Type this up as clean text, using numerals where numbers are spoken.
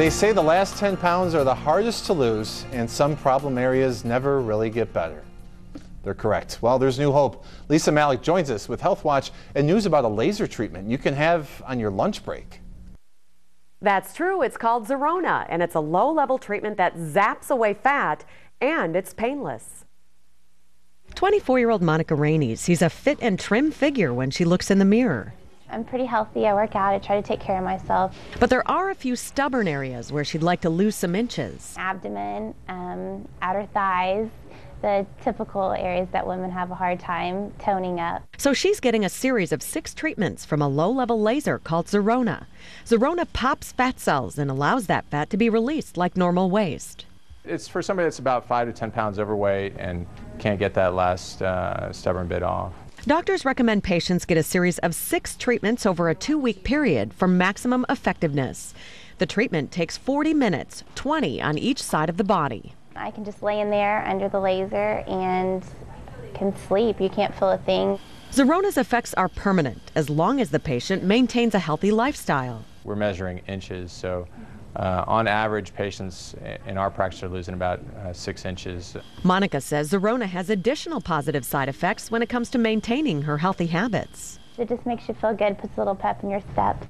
They say the last 10 pounds are the hardest to lose, and some problem areas never really get better. They're correct. Well, there's new hope. Lisa Malik joins us with HealthWatch and news about a laser treatment you can have on your lunch break. That's true. It's called Zerona, and it's a low-level treatment that zaps away fat, and it's painless. 24-year-old Monica Raines sees a fit and trim figure when she looks in the mirror. I'm pretty healthy. I work out. I try to take care of myself. But there are a few stubborn areas where she'd like to lose some inches. Abdomen, outer thighs, the typical areas that women have a hard time toning up. So she's getting a series of 6 treatments from a low-level laser called Zerona. Zerona pops fat cells and allows that fat to be released like normal waste. It's for somebody that's about 5 to 10 pounds overweight and can't get that last stubborn bit off. Doctors recommend patients get a series of 6 treatments over a 2-week period for maximum effectiveness. The treatment takes 40 minutes, 20 on each side of the body. I can just lay in there under the laser and can sleep. You can't feel a thing. Zerona's effects are permanent as long as the patient maintains a healthy lifestyle. We're measuring inches, so on average, patients in our practice are losing about 6 inches. Monica says Zerona has additional positive side effects when it comes to maintaining her healthy habits. It just makes you feel good, puts a little pep in your step.